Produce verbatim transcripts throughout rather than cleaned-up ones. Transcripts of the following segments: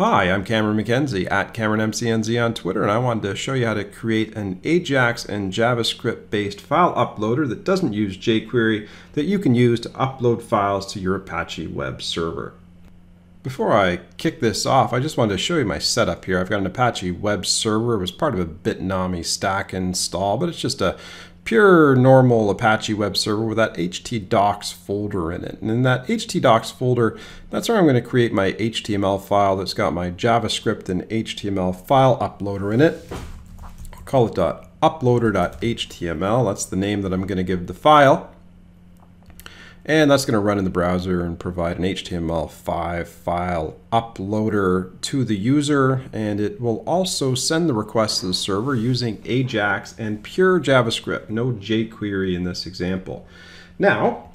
Hi, I'm Cameron McKenzie at Cameron M C N Z on Twitter, and I wanted to show you how to create an Ajax and JavaScript-based file uploader that doesn't use jQuery that you can use to upload files to your Apache web server. Before I kick this off, I just wanted to show you my setup here. I've got an Apache web server. It was part of a Bitnami stack install, but it's just a pure normal Apache web server with that htdocs folder in it. And in that htdocs folder, that's where I'm going to create my H T M L file that's got my JavaScript and H T M L file uploader in it. I'll call it .uploader.html. That's the name that I'm going to give the file. And that's going to run in the browser and provide an H T M L five file uploader to the user. And it will also send the request to the server using Ajax and pure JavaScript, no jQuery in this example. Now,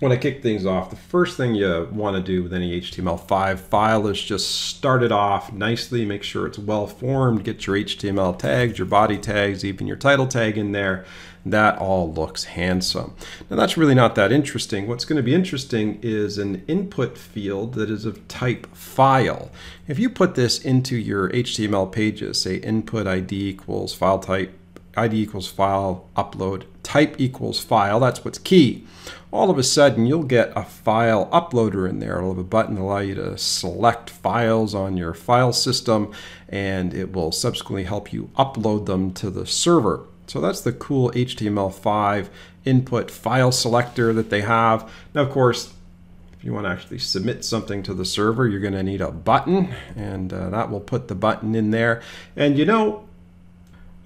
when I kick things off, the first thing you want to do with any H T M L five file is just start it off nicely, make sure it's well formed, get your H T M L tags, your body tags, even your title tag in there. That all looks handsome. Now that's really not that interesting. What's going to be interesting is an input field that is of type file. If you put this into your H T M L pages, say input I D equals file type, I D equals file upload, type equals file, that's what's key. All of a sudden you'll get a file uploader in there. It'll have a button to allow you to select files on your file system, and it will subsequently help you upload them to the server. So that's the cool H T M L five input file selector that they have. Now, of course, if you want to actually submit something to the server, you're going to need a button, and uh, that will put the button in there. And you know,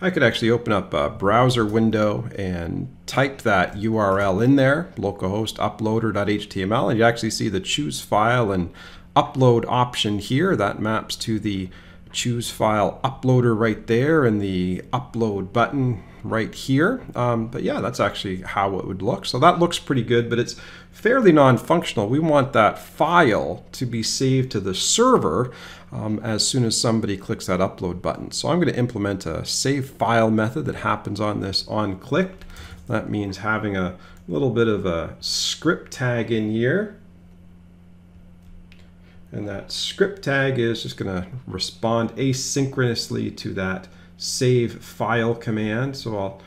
I could actually open up a browser window and type that U R L in there, localhost uploader.html, and you actually see the choose file and upload option here. That maps to the choose file uploader right there and the upload button right here. Um, but yeah, that's actually how it would look. So that looks pretty good, but it's fairly non-functional. We want that file to be saved to the server um, as soon as somebody clicks that upload button. So I'm going to implement a save file method that happens on this on click. That means having a little bit of a script tag in here. And that script tag is just going to respond asynchronously to that save file command. So I'll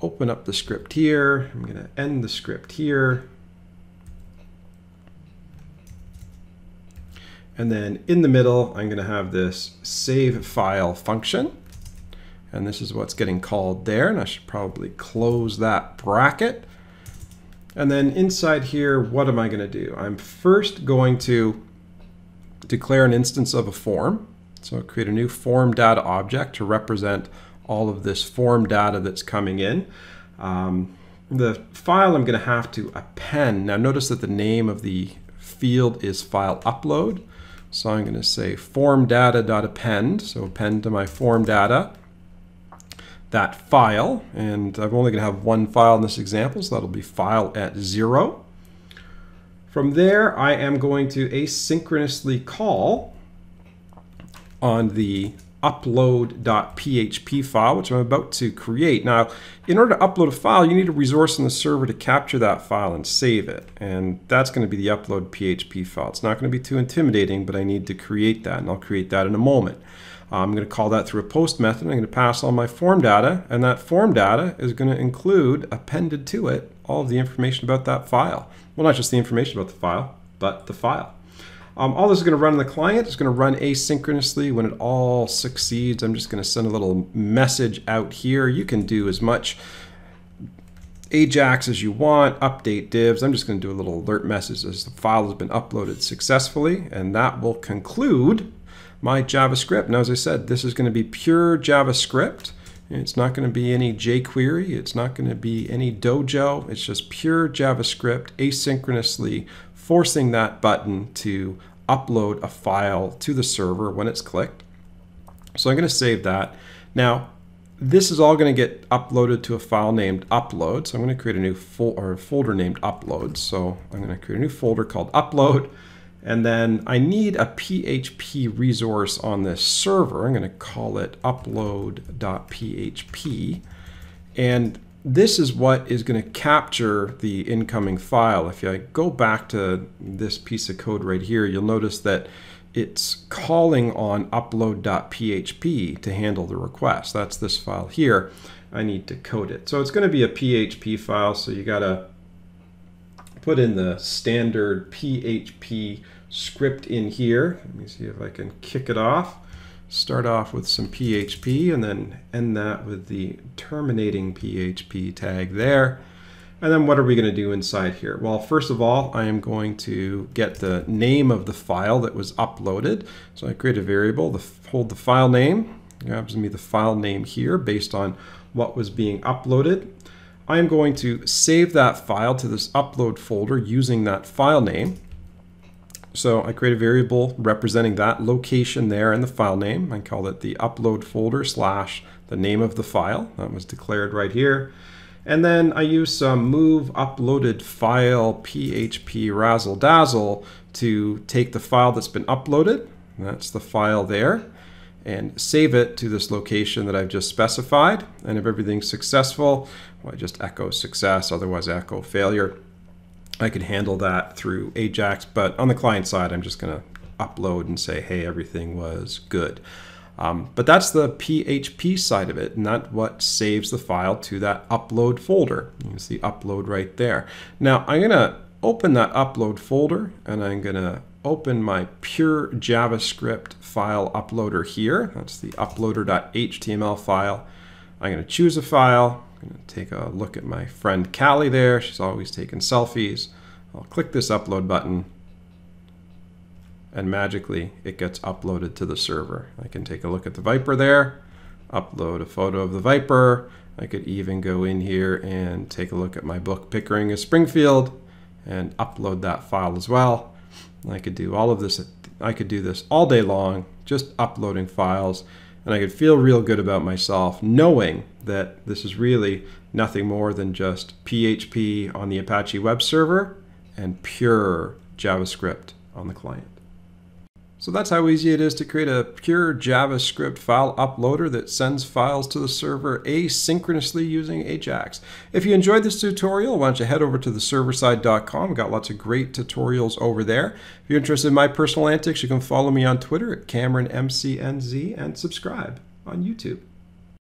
open up the script here. I'm going to end the script here. And then in the middle, I'm going to have this save file function. And this is what's getting called there. And I should probably close that bracket. And then inside here, what am I going to do? I'm first going to declare an instance of a form. So I'll create a new form data object to represent all of this form data that's coming in. Um, the file I'm going to have to append. Now notice that the name of the field is file upload. So I'm going to say form data.append. So append to my form data that file. And I'm only going to have one file in this example, so that'll be file at zero. From there, I am going to asynchronously call on the upload.php file, which I'm about to create. Now, in order to upload a file, you need a resource on the server to capture that file and save it. And that's going to be the upload.php file. It's not going to be too intimidating, but I need to create that, and I'll create that in a moment. I'm going to call that through a post method. I'm going to pass all my form data, and that form data is going to include, appended to it, all of the information about that file. Well, not just the information about the file, but the file. Um, all this is going to run in the client. It's going to run asynchronously. When it all succeeds, I'm just going to send a little message out here. You can do as much Ajax as you want, update divs. I'm just going to do a little alert message as the file has been uploaded successfully, and that will conclude my JavaScript. Now, as I said, this is going to be pure JavaScript. It's not going to be any jQuery. It's not going to be any Dojo. It's just pure JavaScript asynchronously forcing that button to upload a file to the server when it's clicked. So I'm going to save that. Now, this is all going to get uploaded to a file named upload. So I'm going to create a new fol- or a folder named upload. So I'm going to create a new folder called upload. And then I need a P H P resource on this server. I'm going to call it upload.php. And this is what is going to capture the incoming file. If I go back to this piece of code right here, you'll notice that it's calling on upload.php to handle the request. That's this file here. I need to code it. So it's going to be a P H P file, so you got to put in the standard P H P script in here. Let me see if I can kick it off. Start off with some P H P and then end that with the terminating P H P tag there. And then what are we going to do inside here? Well, first of all, I am going to get the name of the file that was uploaded. So I create a variable, the, hold the file name. It gives me the file name here based on what was being uploaded. I am going to save that file to this upload folder using that file name. So I create a variable representing that location there and the file name. I call it the upload folder slash the name of the file that was declared right here. And then I use some move uploaded file P H P razzle dazzle to take the file that's been uploaded. That's the file there, and save it to this location that I've just specified. And if everything's successful, well, I just echo success, otherwise echo failure. I could handle that through Ajax, but on the client side, I'm just going to upload and say, hey, everything was good. Um, but that's the P H P side of it, and that's what saves the file to that upload folder. You can see upload right there. Now I'm going to open that upload folder, and I'm going to open my pure JavaScript file uploader here. That's the uploader.html file. I'm going to choose a file. I'm going to take a look at my friend Callie there. She's always taking selfies. I'll click this upload button, and magically it gets uploaded to the server. I can take a look at the Viper there, upload a photo of the Viper. I could even go in here and take a look at my book, Pickering is Springfield, and upload that file as well. I could do all of this. I could do this all day long, just uploading files, and I could feel real good about myself knowing that this is really nothing more than just P H P on the Apache web server and pure JavaScript on the client. So that's how easy it is to create a pure JavaScript file uploader that sends files to the server asynchronously using Ajax. If you enjoyed this tutorial, why don't you head over to the server side dot com. We've got lots of great tutorials over there. If you're interested in my personal antics, you can follow me on Twitter at Cameron M C N Z and subscribe on YouTube.